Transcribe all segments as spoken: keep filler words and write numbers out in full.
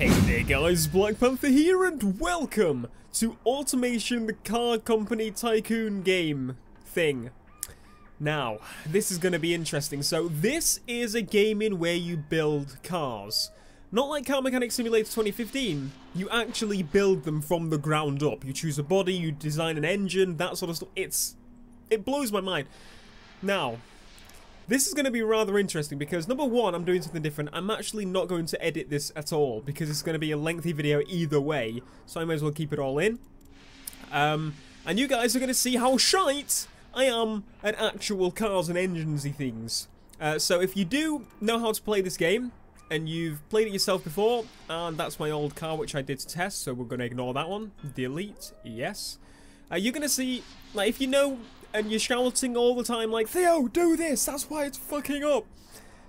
Hey there guys, BlackPanthaa here and welcome to Automation, the car company tycoon game thing. Now, this is going to be interesting. So this is a game in where you build cars. Not like Car Mechanic Simulator twenty fifteen, you actually build them from the ground up. You choose a body, you design an engine, that sort of stuff. It's, it blows my mind. Now, this is going to be rather interesting because, number one, I'm doing something different. I'm actually not going to edit this at all because it's going to be a lengthy video either way, so I may as well keep it all in. Um, and you guys are going to see how shite I am at actual cars and engines-y things. Uh, so if you do know how to play this game, and you've played it yourself before, and that's my old car which I did to test, so we're going to ignore that one. Delete, yes. Uh, you're going to see, like, if you know... and you're shouting all the time like, Theo, do this, that's why it's fucking up.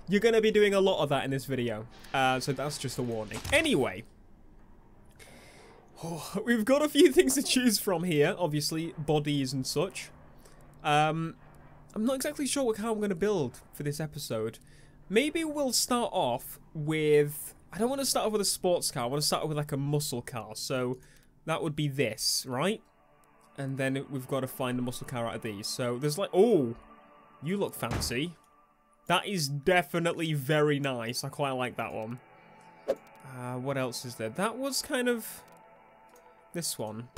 You're going to be doing a lot of that in this video. Uh, so that's just a warning. Anyway. Oh, we've got a few things to choose from here, obviously. Bodies and such. Um, I'm not exactly sure what car I'm going to build for this episode. Maybe we'll start off with... I don't want to start off with a sports car. I want to start off with like a muscle car. So that would be this, right? And then we've got to find the muscle car out of these. So there's like... Oh! You look fancy. That is definitely very nice. I quite like that one. Uh, what else is there? That was kind of... This one.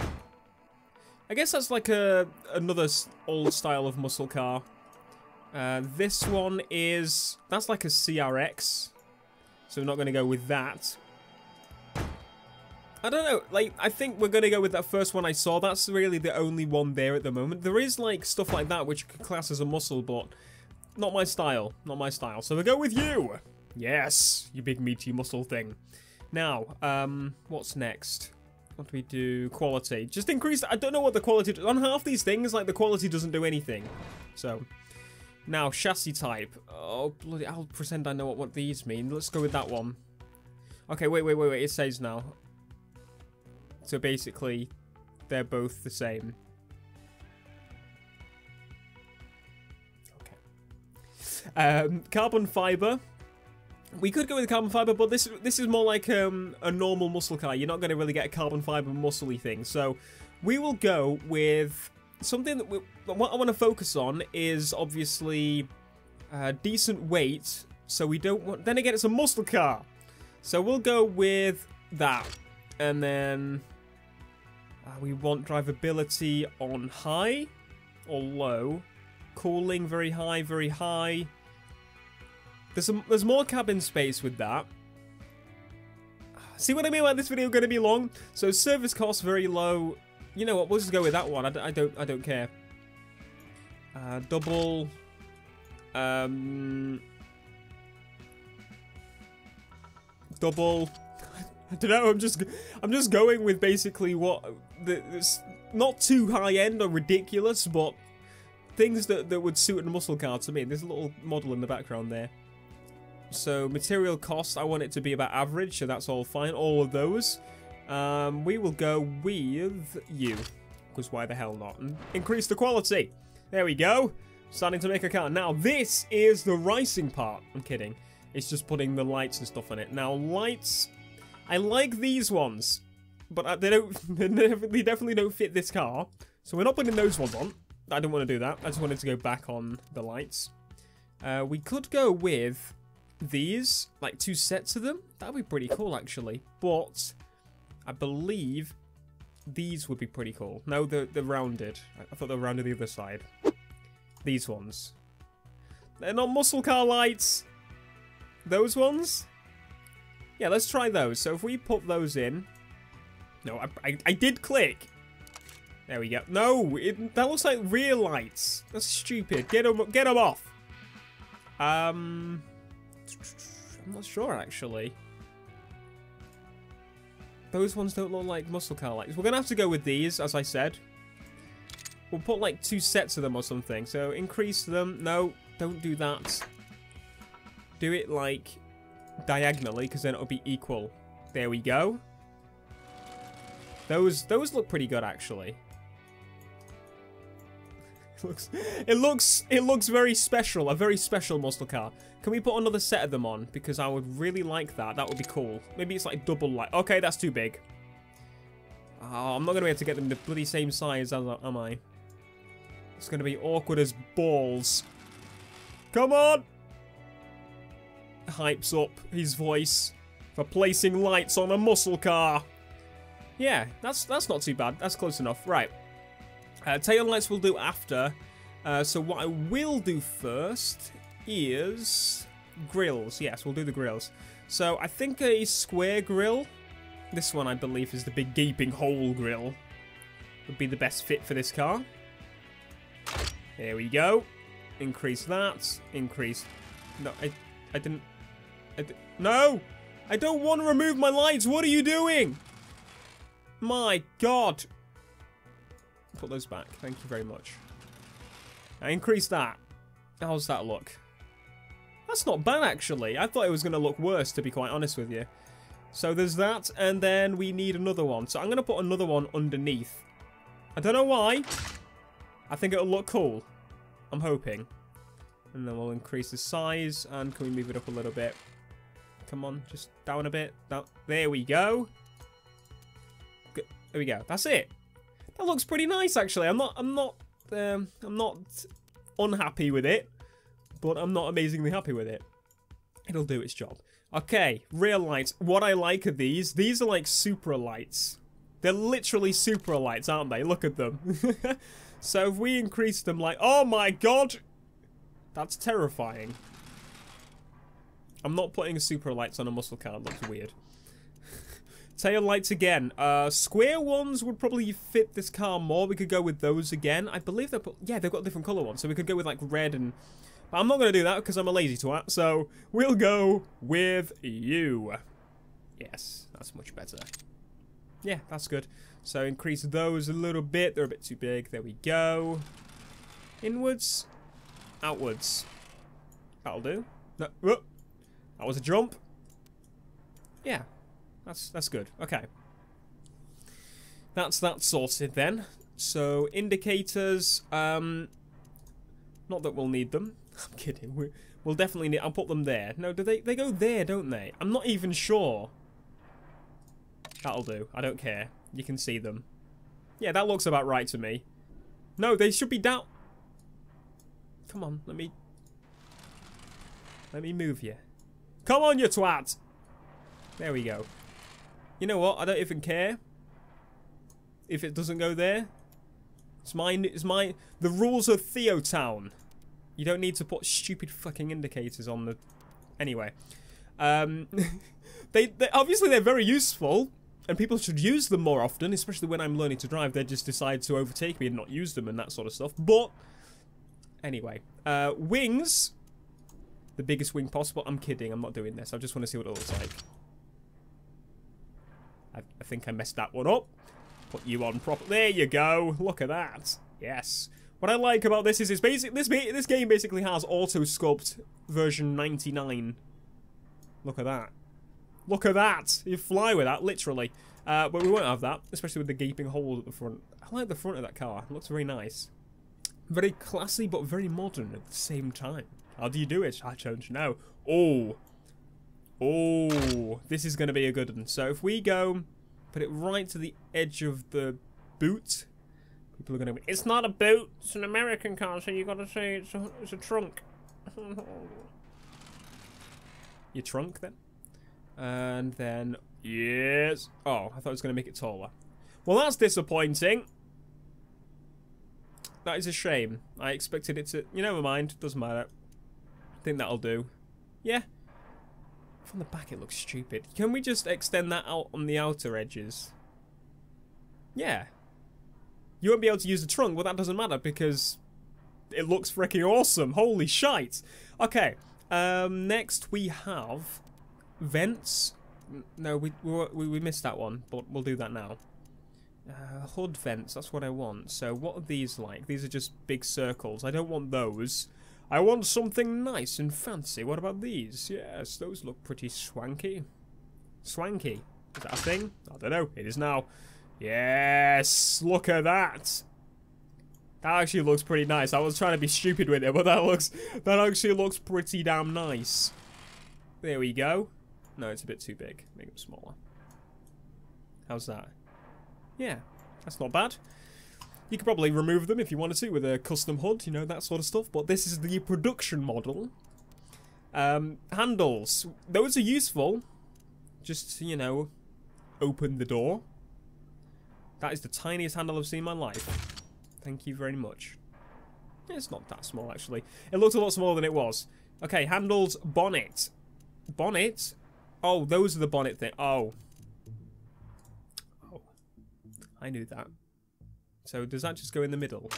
I guess that's like a another old style of muscle car. Uh, this one is... That's like a C R X. So we're not going to go with that. I don't know, like, I think we're going to go with that first one I saw. That's really the only one there at the moment. There is, like, stuff like that which could class as a muscle, but not my style. Not my style. So we'll go with you. Yes, you big meaty muscle thing. Now, um, what's next? What do we do? Quality. Just increase, I don't know what the quality does. On half these things, like, the quality doesn't do anything. So, now, chassis type. Oh, bloody, I'll pretend I know what, what these mean. Let's go with that one. Okay, wait, wait, wait, wait. It saves now. So basically, they're both the same. Okay. Um, carbon fiber. We could go with carbon fiber, but this this is more like um, a normal muscle car. You're not going to really get a carbon fiber muscly thing. So we will go with something that we, what I want to focus on is obviously uh, decent weight. So we don't want. Then again, it's a muscle car. So we'll go with that. And then uh, we want drivability on high or low. Cooling very high, very high. There's some, there's more cabin space with that. See what I mean by this video going to be long? So service costs very low. You know what? We'll just go with that one. I, d I don't I don't care. Uh, double. Um, double. I don't know. I'm just, I'm just going with basically what the, it's not too high end or ridiculous, but things that that would suit a muscle car to me. There's a little model in the background there. So material cost, I want it to be about average, so that's all fine. All of those. Um, we will go with you, because why the hell not? And increase the quality. There we go. Starting to make a car now. This is the racing part. I'm kidding. It's just putting the lights and stuff on it now. Lights. I like these ones, but they don't—they definitely don't fit this car. So we're not putting those ones on. I don't want to do that. I just wanted to go back on the lights. Uh, we could go with these, like two sets of them. That'd be pretty cool, actually. But I believe these would be pretty cool. No, they're, they're rounded. I thought they were rounded the other side. These ones. They're not muscle car lights. Those ones. Yeah, let's try those. So if we put those in... No, I, I, I did click. There we go. No, it, that looks like rear lights. That's stupid. Get them, get them off. Um, I'm not sure, actually. Those ones don't look like muscle car lights. We're going to have to go with these, as I said. We'll put, like, two sets of them or something. So increase them. No, don't do that. Do it, like... diagonally, because then it'll be equal. There we go. Those those look pretty good, actually. looks, it looks, it looks very special. A very special muscle car. Can we put another set of them on? Because I would really like that. That would be cool. Maybe it's like double light. Okay, that's too big. Oh, I'm not going to be able to get them the bloody same size, am I? It's going to be awkward as balls. Come on! Hypes up his voice for placing lights on a muscle car. Yeah, that's that's not too bad. That's close enough. Right. Uh, tail lights we'll do after. Uh, so what I will do first is grills. Yes, we'll do the grills. So I think a square grill. This one, I believe, is the big gaping hole grill. Would be the best fit for this car. There we go. Increase that. Increase. No, I, I didn't. I di no! I don't want to remove my lights. What are you doing? My God. Put those back. Thank you very much. I increased that. How's that look? That's not bad, actually. I thought it was going to look worse, to be quite honest with you. So there's that, and then we need another one. So I'm going to put another one underneath. I don't know why. I think it'll look cool. I'm hoping. And then we'll increase the size, and can we move it up a little bit? Come on, just down a bit. Down. There we go. There we go. That's it. That looks pretty nice, actually. I'm not, I'm not, um, I'm not unhappy with it, but I'm not amazingly happy with it. It'll do its job. Okay, real lights. What I like are these. These are like super lights. They're literally super lights, aren't they? Look at them. So if we increase them like... Oh my God! That's terrifying. I'm not putting super lights on a muscle car. It looks weird. Tail lights again. Uh, square ones would probably fit this car more. We could go with those again. I believe they're... Yeah, they've got a different colour ones. So we could go with like red and... I'm not going to do that because I'm a lazy twat, so we'll go with you. Yes, that's much better. Yeah, that's good. So increase those a little bit. They're a bit too big. There we go. Inwards. Outwards. That'll do. No, whoop. That was a jump. Yeah, that's, that's good. Okay. That's that sorted then. So indicators. Um, not that we'll need them. I'm kidding. We, we'll definitely need... I'll put them there. No, do they, they go there, don't they? I'm not even sure. That'll do. I don't care. You can see them. Yeah, that looks about right to me. No, they should be down... Come on, let me... Let me move you. Come on, you twat! There we go. You know what? I don't even care. If it doesn't go there. It's my... It's my... The rules of Theotown. You don't need to put stupid fucking indicators on the... Anyway. Um, they, they obviously, they're very useful. And people should use them more often. Especially when I'm learning to drive. They just decide to overtake me and not use them and that sort of stuff. But, anyway. Uh, wings. The biggest wing possible. I'm kidding. I'm not doing this. I just want to see what it looks like. I, I think I messed that one up. Put you on proper. There you go. Look at that. Yes. What I like about this is it's basic. This this game basically has auto-sculpt version ninety-nine. Look at that! Look at that! You fly with that, literally. Uh, but we won't have that, especially with the gaping holes at the front. I like the front of that car. It looks very nice, very classy, but very modern at the same time. How do you do it? I don't know. Oh, oh! This is going to be a good one. So if we go, put it right to the edge of the boot. People are going to be, it's not a boot, it's an American car, so you got to say it's a, it's a trunk. Your trunk, then? And then, yes. Oh, I thought it was going to make it taller. Well, that's disappointing. That is a shame. I expected it to, you know, never mind, doesn't matter. I think that'll do. Yeah. From the back, it looks stupid. Can we just extend that out on the outer edges? Yeah. You won't be able to use the trunk. Well, that doesn't matter because it looks freaking awesome. Holy shite. Okay. Um, next we have vents. No, we, we, we missed that one, but we'll do that now. Uh, hood vents. That's what I want. So what are these like? These are just big circles. I don't want those. I want something nice and fancy. What about these? Yes, those look pretty swanky. Swanky. Is that a thing? I don't know. It is now. Yes, look at that. That actually looks pretty nice. I was trying to be stupid with it, but that looks, that actually looks pretty damn nice. There we go. No, it's a bit too big. Make them smaller. How's that? Yeah, that's not bad. You could probably remove them if you wanted to with a custom H U D, you know, that sort of stuff. But this is the production model. Um, handles. Those are useful. Just, you know, open the door. That is the tiniest handle I've seen in my life. Thank you very much. It's not that small, actually. It looked a lot smaller than it was. Okay, handles, bonnet. Bonnet? Oh, those are the bonnet thing. Oh. Oh. I knew that. So, does that just go in the middle?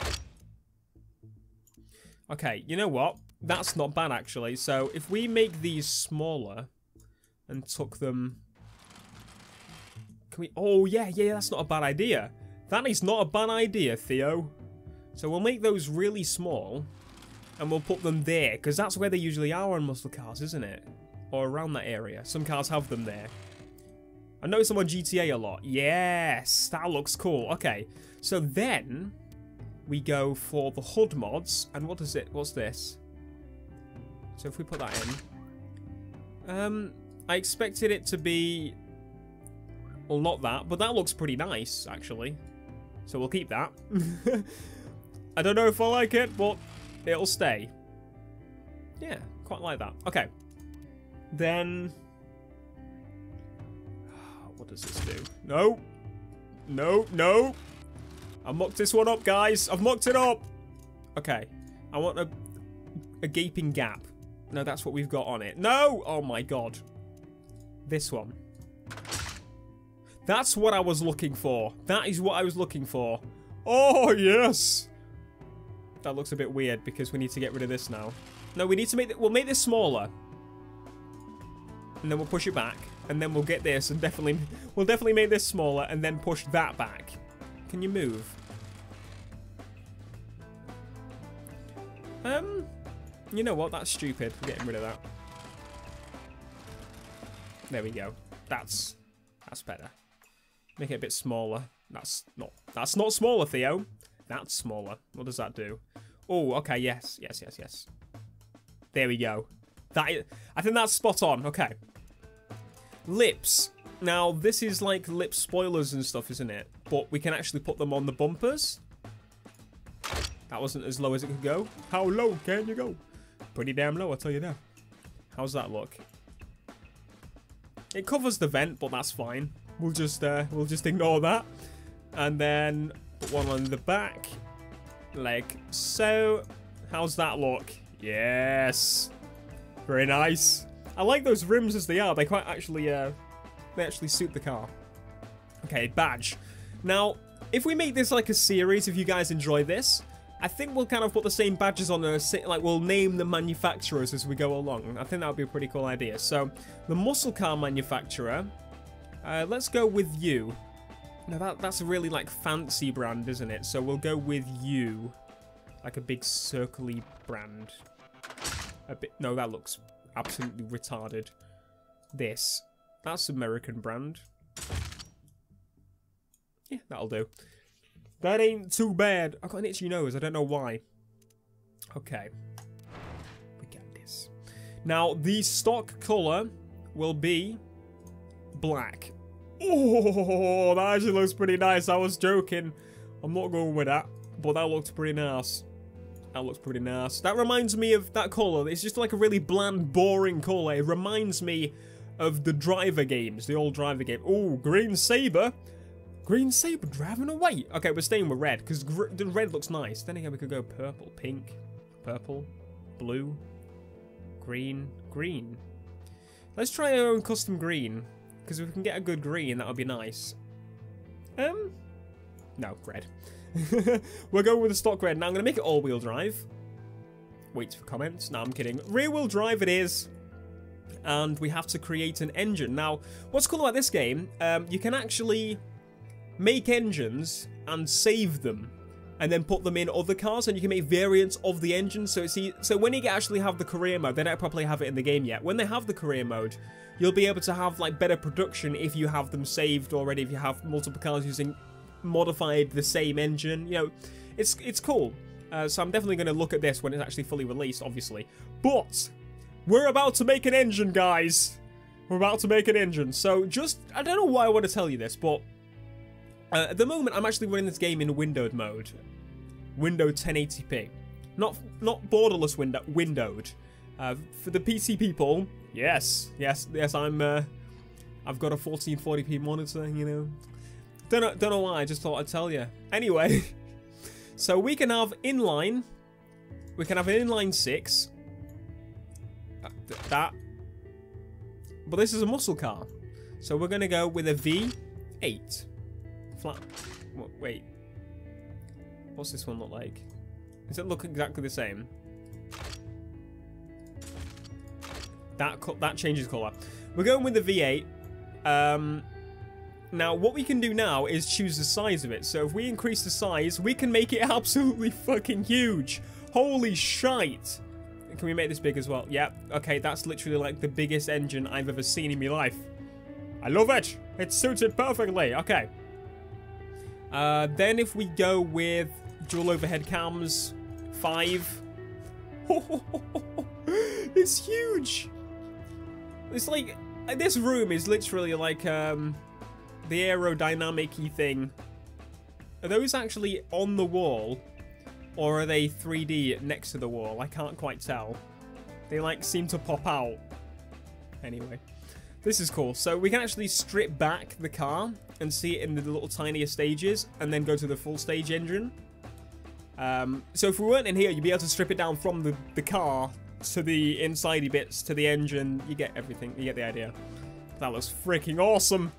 Okay, you know what? That's not bad, actually. So, if we make these smaller and tuck them... Can we... Oh, yeah, yeah, that's not a bad idea. That is not a bad idea, Theo. So, we'll make those really small and we'll put them there, because that's where they usually are on muscle cars, isn't it? Or around that area. Some cars have them there. I notice them on G T A a lot. Yes, that looks cool. Okay, so then we go for the H U D mods. And what is it? What's this? So if we put that in, um, I expected it to be, well, not that, but that looks pretty nice actually. So we'll keep that. I don't know if I like it, but it'll stay. Yeah, quite like that. Okay, then. What does this do? No. No, no. I mocked this one up, guys. I've mocked it up. Okay. I want a, a gaping gap. No, that's what we've got on it. No! Oh, my God. This one. That's what I was looking for. That is what I was looking for. Oh, yes. That looks a bit weird because we need to get rid of this now. No, we need to make... Th- we'll make this smaller. And then we'll push it back. And then we'll get this and definitely... We'll definitely make this smaller and then push that back. Can you move? Um... You know what? That's stupid. We're getting rid of that. There we go. That's... That's better. Make it a bit smaller. That's not... That's not smaller, Theo. That's smaller. What does that do? Oh, okay. Yes. Yes, yes, yes. There we go. That is, I think that's spot on. Okay. Lips. Now, this is like lip spoilers and stuff, isn't it? But we can actually put them on the bumpers. That wasn't as low as it could go. How low can you go? Pretty damn low, I'll tell you that. How's that look? It covers the vent, but that's fine. We'll just uh, we'll just ignore that. And then put one on the back. Like so. How's that look? Yes. Very nice. I like those rims as they are. They quite actually, uh, they actually suit the car. Okay, badge. Now, if we make this like a series, if you guys enjoy this, I think we'll kind of put the same badges on a, like we'll name the manufacturers as we go along. I think that would be a pretty cool idea. So, the muscle car manufacturer, uh, let's go with you. Now that that's a really like fancy brand, isn't it? So we'll go with you, like a big circly brand. A bit. No, that looks absolutely retarded. This. That's American brand. Yeah, that'll do. That ain't too bad. I've got an itchy nose. I don't know why. Okay. We got this. Now, the stock colour will be black. Oh, that actually looks pretty nice. I was joking. I'm not going with that. But that looked pretty nice. That looks pretty nice. That reminds me of that colour. It's just like a really bland, boring colour. It reminds me of the driver games, the old driver game. Oh, green saber. Green saber driving away. Okay, we're staying with red because the red looks nice. Then again, we could go purple, pink, purple, blue, green, green. Let's try our own custom green because if we can get a good green, that would be nice. Um, no, red. We're going with the stock red. Now I'm going to make it all-wheel drive. Wait for comments. No, I'm kidding. Rear-wheel drive it is. And we have to create an engine. Now, what's cool about this game, um, you can actually make engines and save them. And then put them in other cars. And you can make variants of the engine. So it's e so when you actually have the career mode, they don't probably have it in the game yet. When they have the career mode, you'll be able to have like better production if you have them saved already. If you have multiple cars using... modified the same engine, you know, it's it's cool. Uh, so I'm definitely going to look at this when it's actually fully released, obviously. But we're about to make an engine, guys. We're about to make an engine. So just, I don't know why I want to tell you this, but uh, at the moment I'm actually running this game in windowed mode. Window ten eighty p. Not not borderless window, windowed. Uh, for the P C people, yes, yes, yes. I'm. Uh, I've got a fourteen forty p monitor, you know. Don't know, don't know why. I just thought I'd tell you. Anyway, so we can have inline. We can have an inline six. That. But this is a muscle car, so we're gonna go with a V eight. Flat. Wait. What's this one look like? Does it look exactly the same? That that changes colour. We're going with the V eight. Um, now, what we can do now is choose the size of it. So if we increase the size, we can make it absolutely fucking huge. Holy shite. Can we make this big as well? Yep. Okay, that's literally like the biggest engine I've ever seen in my life. I love it. It suits it perfectly. Okay. Uh, then if we go with dual overhead cams, five. It's huge. It's like, this room is literally like um, the aerodynamic-y thing. Are those actually on the wall? Or are they three D next to the wall? I can't quite tell. They like seem to pop out. Anyway. This is cool. So we can actually strip back the car and see it in the little tinier stages and then go to the full stage engine. Um, so if we weren't in here, you'd be able to strip it down from the, the car to the insidey bits, to the engine. You get everything. You get the idea. That looks freaking awesome.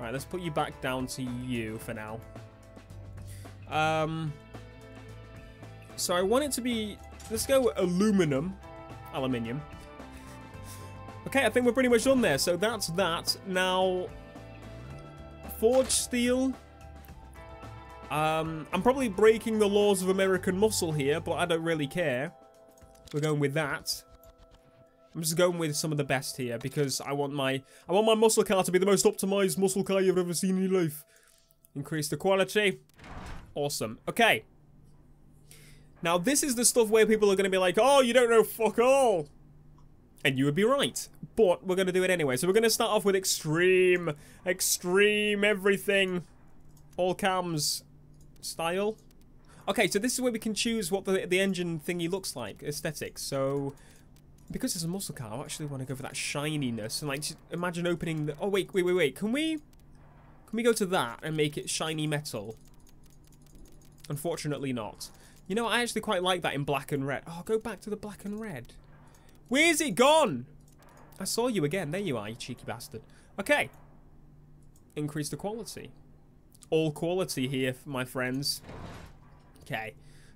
Alright, let's put you back down to you for now. Um, so I want it to be... Let's go aluminum. Aluminium. Okay, I think we're pretty much done there. So that's that. Now, forged steel. Um, I'm probably breaking the laws of American muscle here, but I don't really care. We're going with that. I'm just going with some of the best here because I want my I want my muscle car to be the most optimized muscle car you've ever seen in your life. Increase the quality. Awesome. Okay. Now this is the stuff where people are going to be like, "Oh, you don't know fuck all." And you would be right, but we're going to do it anyway. So we're going to start off with extreme, extreme everything, all cams style. Okay, so this is where we can choose what the, the engine thingy looks like, aesthetics. So, because it's a muscle car, I actually want to go for that shininess. And like, just imagine opening the, oh wait, wait, wait, wait. Can we, can we go to that and make it shiny metal? Unfortunately not. You know, I actually quite like that in black and red. Oh, go back to the black and red. Where's it gone? I saw you again. There you are, you cheeky bastard. Okay. Increase the quality. All quality here, my friends. Okay.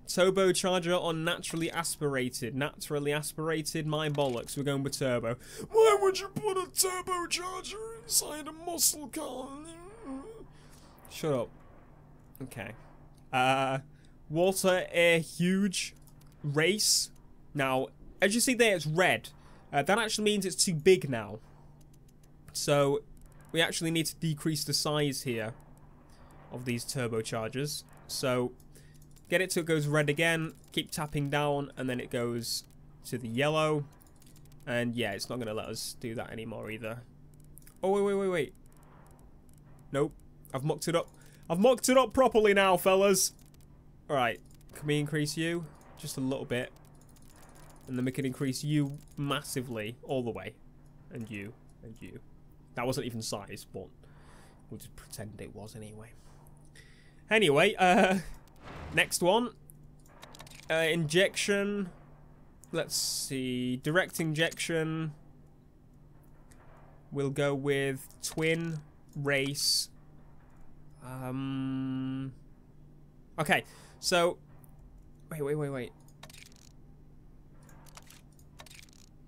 Turbocharger on naturally aspirated. Naturally aspirated, my bollocks. We're going with turbo. Why would you put a turbocharger inside a muscle car? Shut up. Okay. Uh, water, air, huge. Race. Now... As you see there, it's red. Uh, that actually means it's too big now. So, we actually need to decrease the size here of these turbochargers. So, get it till it goes red again. Keep tapping down, and then it goes to the yellow. And yeah, it's not going to let us do that anymore either. Oh, wait, wait, wait, wait. Nope. I've mucked it up. I've mucked it up properly now, fellas. Alright. Can we increase you? Just a little bit. And then we can increase you massively all the way. And you. And you. That wasn't even size, but we'll just pretend it was anyway. Anyway, uh, next one. Uh, injection. Let's see. Direct injection. We'll go with twin race. Um, okay, so... Wait, wait, wait, wait.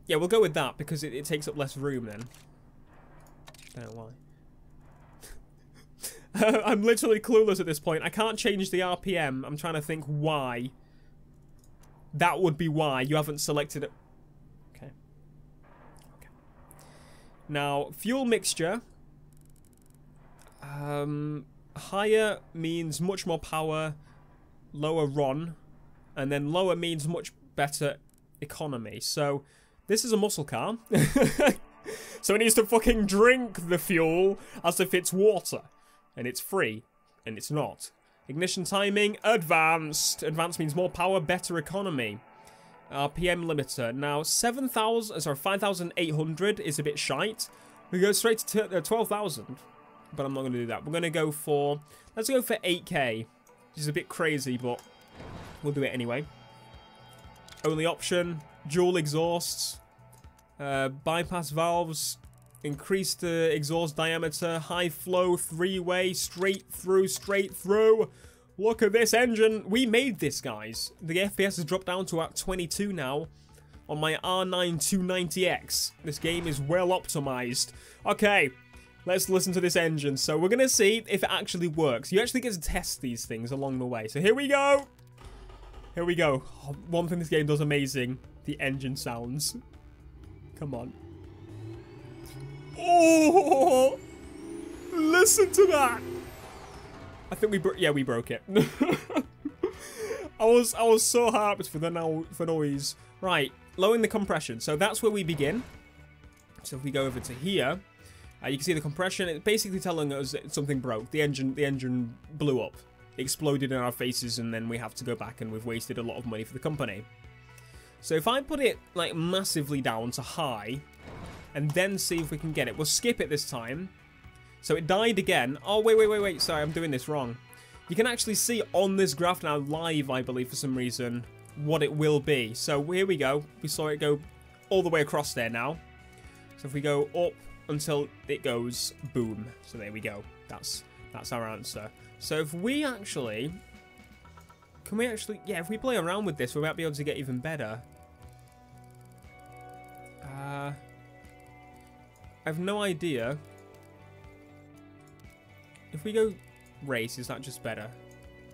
Yeah, we'll go with that because it, it takes up less room then. Don't know why. uh, I'm literally clueless at this point. I can't change the R P M. I'm trying to think why. That would be why. You haven't selected it. Okay. Okay. Now, fuel mixture. Um, higher means much more power. lower R O N, and then lower means much better economy. So this is a muscle car. So it needs to fucking drink the fuel as if it's water. And it's free. And it's not. Ignition timing, advanced. Advanced means more power, better economy. R P M limiter. Now, seven thousand, sorry, five thousand eight hundred is a bit shite. We go straight to twelve thousand. But I'm not going to do that. We're going to go for, let's go for eight K. Which is a bit crazy, but we'll do it anyway. Only option, dual exhausts. Uh, bypass valves, increase the exhaust diameter, high flow, three-way, straight through, straight through. Look at this engine. We made this, guys. The F P S has dropped down to at twenty-two now on my R nine two ninety X. This game is well optimized. Okay, let's listen to this engine. So we're going to see if it actually works. You actually get to test these things along the way. So here we go. Here we go. Oh, one thing this game does amazing, the engine sounds. Come on. Oh! Listen to that! I think we bro- yeah, we broke it. I was- I was so hyped for the no- for noise. Right, lowering the compression. So that's where we begin. So if we go over to here, uh, you can see the compression. It's basically telling us that something broke. The engine- the engine blew up. It exploded in our faces, and then we have to go back, and we've wasted a lot of money for the company. So if I put it, like, massively down to high, and then see if we can get it. We'll skip it this time. So it died again. Oh, wait, wait, wait, wait. Sorry, I'm doing this wrong. You can actually see on this graph now, live, I believe, for some reason, what it will be. So here we go. We saw it go all the way across there now. So if we go up until it goes boom. So there we go. That's, that's our answer. So if we actually... Can we actually... Yeah, if we play around with this, we might be able to get even better. Uh, I have no idea. If we go race, is that just better?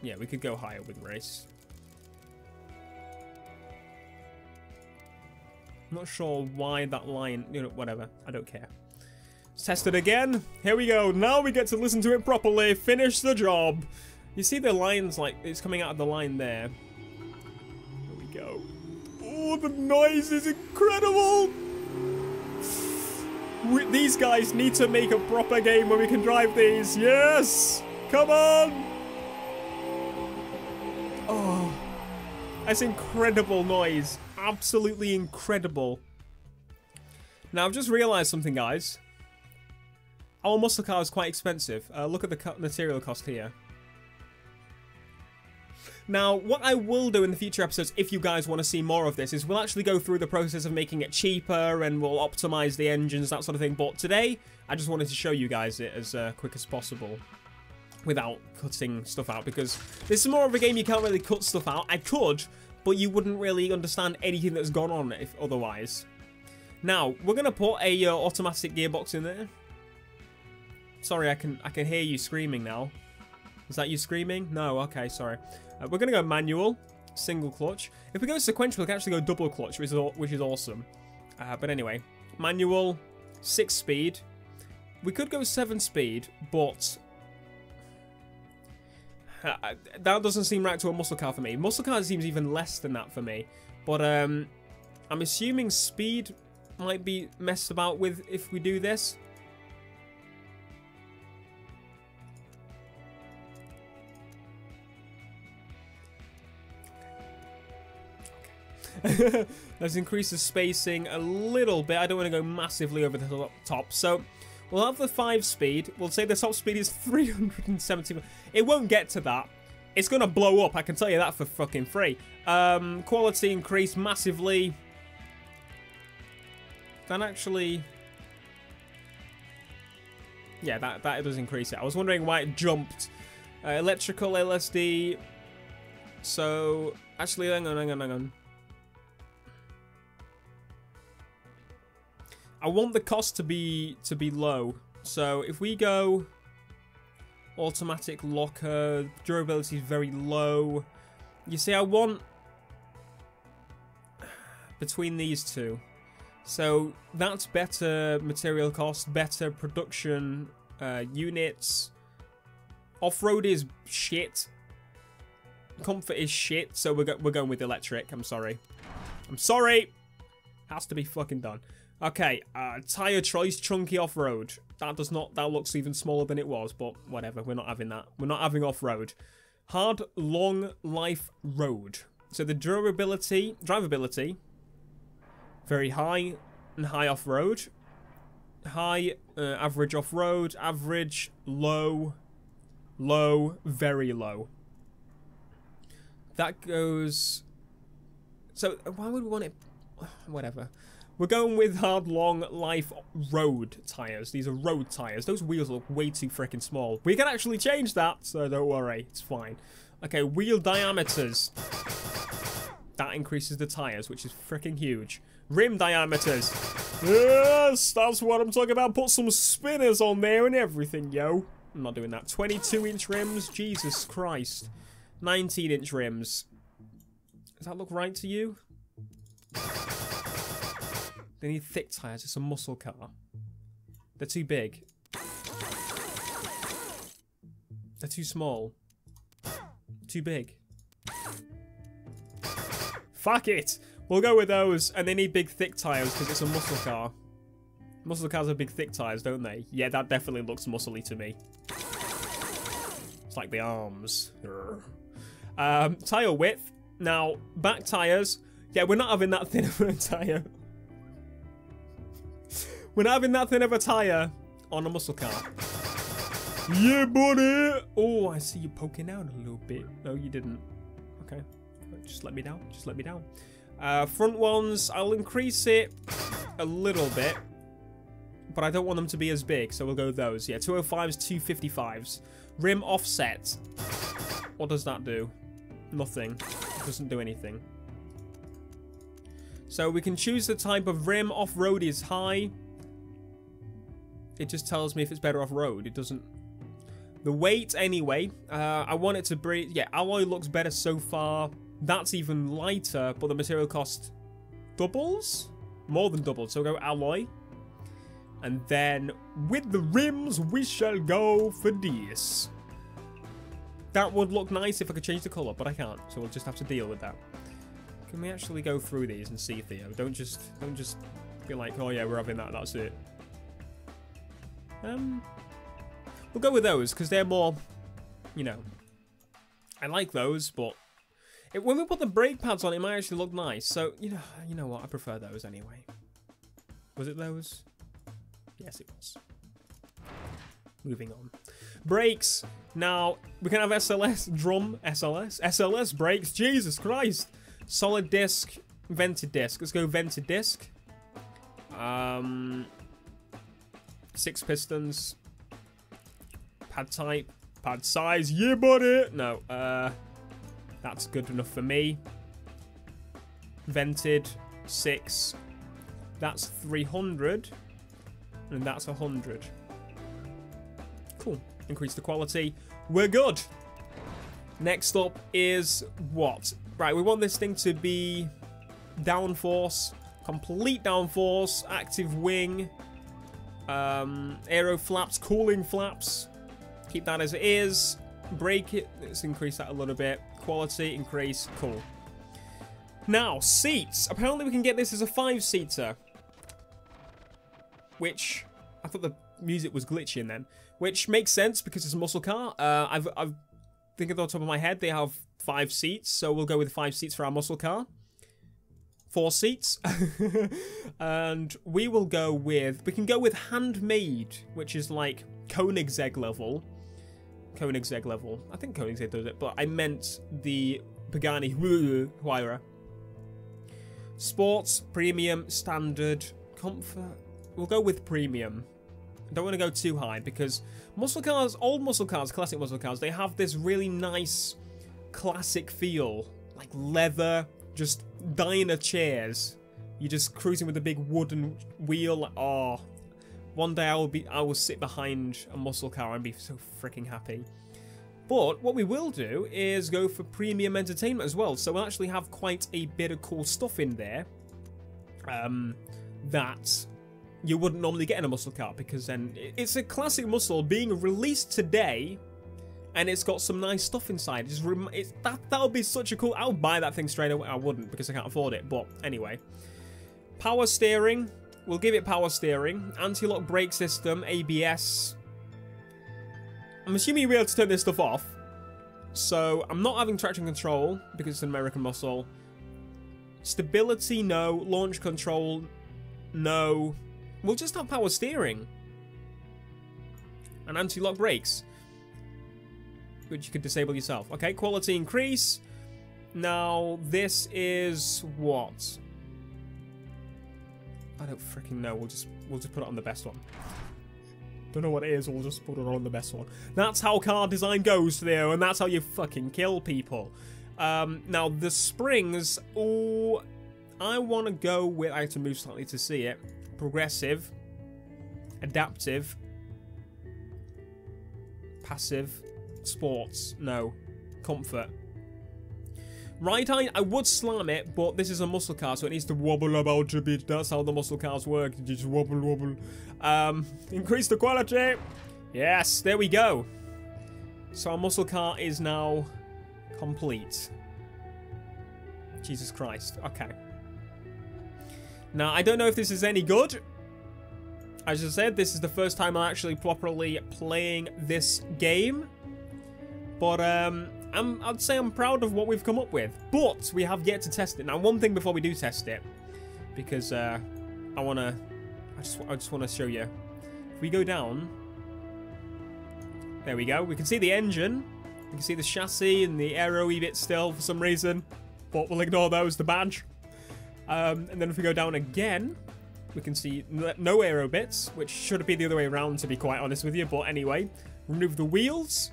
Yeah, we could go higher with race. I'm not sure why that line... You know, whatever. I don't care. Let's test it again. Here we go. Now we get to listen to it properly. Finish the job. You see the lines, like, it's coming out of the line there. Here we go. Oh, the noise is incredible! We, these guys need to make a proper game where we can drive these. Yes! Come on! Oh, that's incredible noise. Absolutely incredible. Now, I've just realized something, guys. Our muscle car is quite expensive. Uh, look at the material cost here. Now, what I will do in the future episodes, if you guys want to see more of this, is we'll actually go through the process of making it cheaper, and we'll optimize the engines, that sort of thing. But today, I just wanted to show you guys it as uh, quick as possible without cutting stuff out, because this is more of a game you can't really cut stuff out. I could, but you wouldn't really understand anything that's gone on if otherwise. Now, we're going to put a uh, automatic gearbox in there. Sorry, I can, I can hear you screaming now. Is that you screaming? No, okay, sorry. Uh, we're going to go manual, single clutch. If we go sequential, we can actually go double clutch, which is, which is awesome. Uh, but anyway, manual, six speed. We could go seven speed, but uh, that doesn't seem right to a muscle car for me. Muscle car seems even less than that for me. But um, I'm assuming speed might be messed about with if we do this. Let's increase the spacing a little bit. I don't want to go massively over the top. So we'll have the five speed. We'll say the top speed is three hundred seventy. It won't get to that. It's going to blow up. I can tell you that for fucking free. Um, quality increase massively. Then actually... Yeah, that, that does increase it. I was wondering why it jumped. Uh, electrical L S D. So actually, hang on, hang on, hang on. I want the cost to be to be low. So if we go automatic locker, durability is very low. You see, I want between these two. So that's better material cost, better production uh, units. Off-road is shit. comfort is shit, so we're, go we're going with electric. I'm sorry. I'm sorry. Has to be fucking done. Okay, uh, tyre choice, chunky off-road. That does not, that looks even smaller than it was, but whatever, we're not having that. We're not having off-road. Hard, long life road. So the durability, drivability, very high and high off-road. High, uh, average off-road, average, low, low, very low. That goes, so why would we want it, whatever. We're going with hard, long life road tyres. These are road tyres. Those wheels look way too freaking small. We can actually change that, so don't worry. It's fine. Okay, wheel diameters. That increases the tyres, which is freaking huge. Rim diameters. Yes, that's what I'm talking about. Put some spinners on there and everything, yo. I'm not doing that. twenty-two inch rims. Jesus Christ. nineteen inch rims. Does that look right to you? They need thick tyres. It's a muscle car. They're too big. They're too small. Too big. Fuck it. We'll go with those. And they need big, thick tyres because it's a muscle car. Muscle cars have big, thick tyres, don't they? Yeah, that definitely looks muscly to me. It's like the arms. Um, tyre width. Now, back tyres. Yeah, we're not having that thin of a tyre. We're not having that thin of a tyre on a muscle car. Yeah, buddy! Oh, I see you poking out a little bit. No, you didn't. Okay. Just let me down. Just let me down. Uh, front ones, I'll increase it a little bit. But I don't want them to be as big, so we'll go with those. Yeah, two oh fives, two fifty-fives. Rim offset. What does that do? Nothing. It doesn't do anything. So we can choose the type of rim. Off-road is high. It just tells me if it's better off-road. It doesn't... The weight, anyway. Uh, I want it to be... Yeah, alloy looks better so far. That's even lighter, but the material cost doubles? More than doubled, so we'll go alloy. And then, with the rims, we shall go for this. That would look nice if I could change the colour, but I can't, so we'll just have to deal with that. Can we actually go through these and see, Theo? Don't just... Don't just be like, oh yeah, we're having that, that's it. Um... We'll go with those, because they're more, you know, I like those, but it, when we put the brake pads on, it might actually look nice. So, you know, you know what, I prefer those anyway. Was it those? Yes, it was. Moving on. Brakes. Now, we can have S L S, drum, S L S. S L S brakes, Jesus Christ. Solid disc, vented disc. Let's go vented disc. Um, six pistons. Pad type, pad size, yeah buddy! No, uh, that's good enough for me. Vented, six. That's three hundred. And that's one hundred. Cool. Increase the quality. We're good! Next up is what? Right, we want this thing to be downforce, complete downforce, active wing, um, aero flaps, cooling flaps. Keep that as it is. Break it. Let's increase that a little bit. Quality, increase. Cool. Now, seats. Apparently we can get this as a five-seater. Which, I thought the music was glitching then. Which makes sense because it's a muscle car. Uh, I've, I've think at the top of my head, they have five seats. So we'll go with five seats for our muscle car. Four seats. And we will go with... We can go with handmade, which is like Koenigsegg level. Koenigsegg level. I think Koenigsegg does it, but I meant the Pagani Huayra. Sports, premium, standard, comfort. We'll go with premium. I don't want to go too high because muscle cars, old muscle cars, classic muscle cars, they have this really nice classic feel. Like leather, just diner chairs. You're just cruising with a big wooden wheel. Oh, one day I will be, I will sit behind a muscle car and be so freaking happy. But what we will do is go for premium entertainment as well. So we'll actually have quite a bit of cool stuff in there um, that you wouldn't normally get in a muscle car because then it's a classic muscle being released today and it's got some nice stuff inside. Just rem it's, that that would be such a cool. I'll buy that thing straight away. I wouldn't because I can't afford it. But anyway, power steering. We'll give it power steering, anti-lock brake system, A B S. I'm assuming you'll be able to turn this stuff off. So I'm not having traction control because it's an American muscle. Stability, no. Launch control, no. We'll just have power steering and anti-lock brakes, which you could disable yourself. Okay, quality increase. Now this is what? I don't freaking know. We'll just we'll just put it on the best one. Don't know what it is. We'll just put it on the best one. That's how car design goes there, and that's how you fucking kill people. Um, now the springs. Oh, I want to go with. I have to move slightly to see it. Progressive, adaptive, passive, sports. No, comfort. Right eye, I would slam it, but this is a muscle car, so it needs to wobble about a bit. That's how the muscle cars work. You just wobble, wobble. Um, increase the quality. Yes, there we go. So our muscle car is now complete. Jesus Christ. Okay. Now, I don't know if this is any good. As I said, this is the first time I'm actually properly playing this game. But, um... I'm, I'd say I'm proud of what we've come up with, but we have yet to test it. Now, one thing before we do test it, because uh, I want to, I just, I just want to show you. If we go down, there we go. We can see the engine, we can see the chassis and the aero-y bit still for some reason, but we'll ignore those. The badge, um, and then if we go down again, we can see no aero bits, which should be the other way around, to be quite honest with you. But anyway, remove the wheels,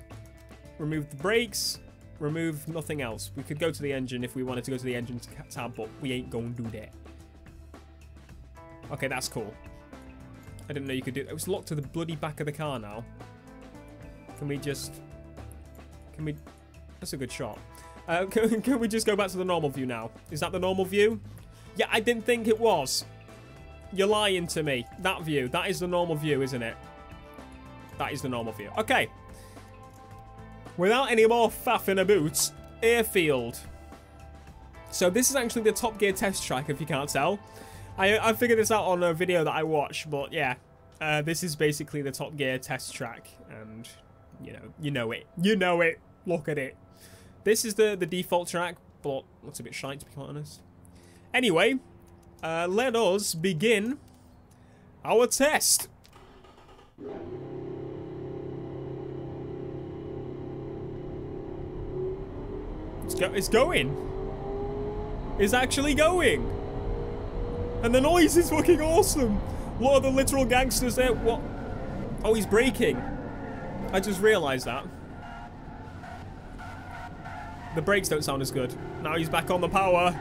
remove the brakes. Remove nothing else. We could go to the engine if we wanted to go to the engine tab, but we ain't going to do that. Okay, that's cool. I didn't know you could do it. It was locked to the bloody back of the car now. Can we just... Can we... That's a good shot. Uh, can, can we just go back to the normal view now? Is that the normal view? Yeah, I didn't think it was. You're lying to me. That view. That is the normal view, isn't it? That is the normal view. Okay. Without any more faffing about, airfield. So this is actually the Top Gear test track, if you can't tell. I, I figured this out on a video that I watched, but yeah. Uh, this is basically the Top Gear test track, and you know, you know it. You know it. Look at it. This is the, the default track, but looks a bit shite, to be quite honest. Anyway, uh, let us begin our test. It's going. It's actually going. And the noise is fucking awesome. A lot of the literal gangsters there. What? Oh, he's braking. I just realised that. The brakes don't sound as good. Now he's back on the power.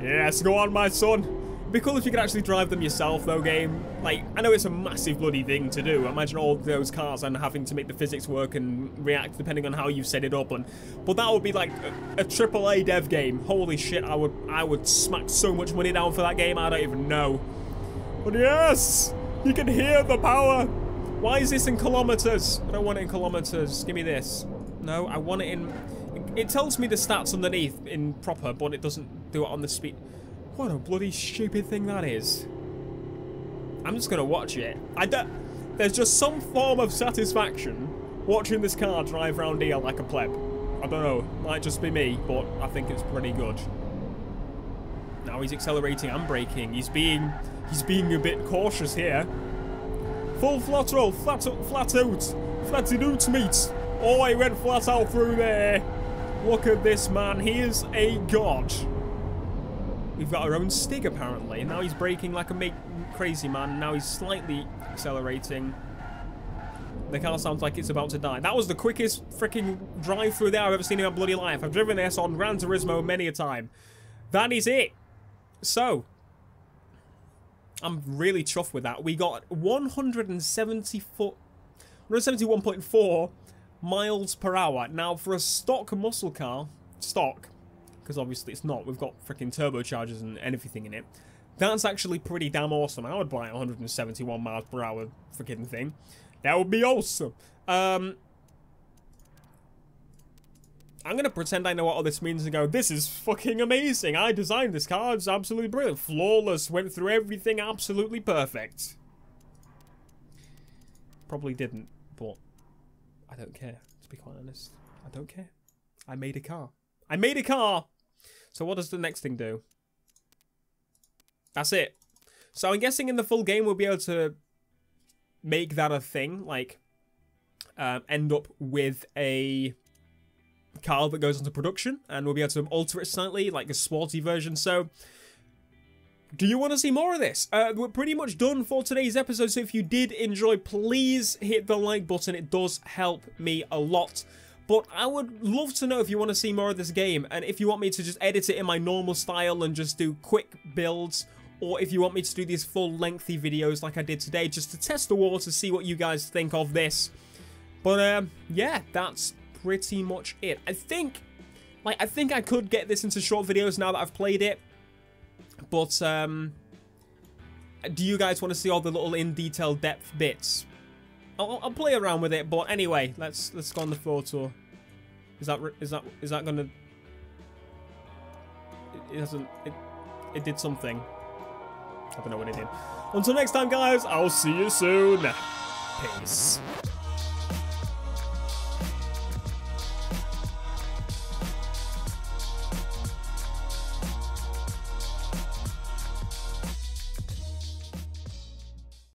Yes, go on, my son. It'd be cool if you could actually drive them yourself, though, game. Like, I know it's a massive bloody thing to do. Imagine all those cars and having to make the physics work and react depending on how you set it up. And but that would be like a, a triple A dev game. Holy shit, I would I would smack so much money down for that game. I don't even know. But yes, you can hear the power. Why is this in kilometers? I don't want it in kilometers. Give me this. No, I want it in. It tells me the stats underneath in proper, but it doesn't do it on the speed. What a bloody stupid thing that is. I'm just going to watch it. I don't, there's just some form of satisfaction watching this car drive around here like a pleb. I don't know. Might just be me, but I think it's pretty good. Now he's accelerating and braking. He's being he's being a bit cautious here. Full flat roll. Flat, flat out. Flatted out, mate. Oh, he went flat out through there. Look at this man. He is a god. We've got our own Stig, apparently. Now he's braking like a make crazy man. Now he's slightly accelerating. The car sounds like it's about to die. That was the quickest freaking drive through there I've ever seen in my bloody life. I've driven this on Gran Turismo many a time. That is it. So, I'm really chuffed with that. We got one seventy-one point four miles per hour. Now, for a stock muscle car, stock... because obviously it's not. We've got freaking turbochargers and everything in it. That's actually pretty damn awesome. I would buy a one seventy-one miles per hour freaking thing. That would be awesome. Um, I'm going to pretend I know what all this means and go, this is fucking amazing. I designed this car. It's absolutely brilliant. Flawless. Went through everything. Absolutely perfect. Probably didn't, but I don't care. To be quite honest, I don't care. I made a car. I made a car. So what does the next thing do? That's it. So I'm guessing in the full game, we'll be able to make that a thing. Like, um, end up with a car that goes into production, and we'll be able to alter it slightly, like a sporty version. So do you want to see more of this? Uh, we're pretty much done for today's episode, so if you did enjoy, please hit the like button. It does help me a lot. But I would love to know if you want to see more of this game, and if you want me to just edit it in my normal style and just do quick builds, or if you want me to do these full lengthy videos like I did today, just to test the water to see what you guys think of this. But um, yeah, that's pretty much it. I think, like, I think I could get this into short videos now that I've played it. But, um, do you guys want to see all the little in-detail depth bits? I'll, I'll play around with it, but anyway, let's, let's go on the floor tour. Is that, is that, is that gonna... It doesn't, it, it did something. I don't know what it did. Until next time, guys, I'll see you soon. Peace.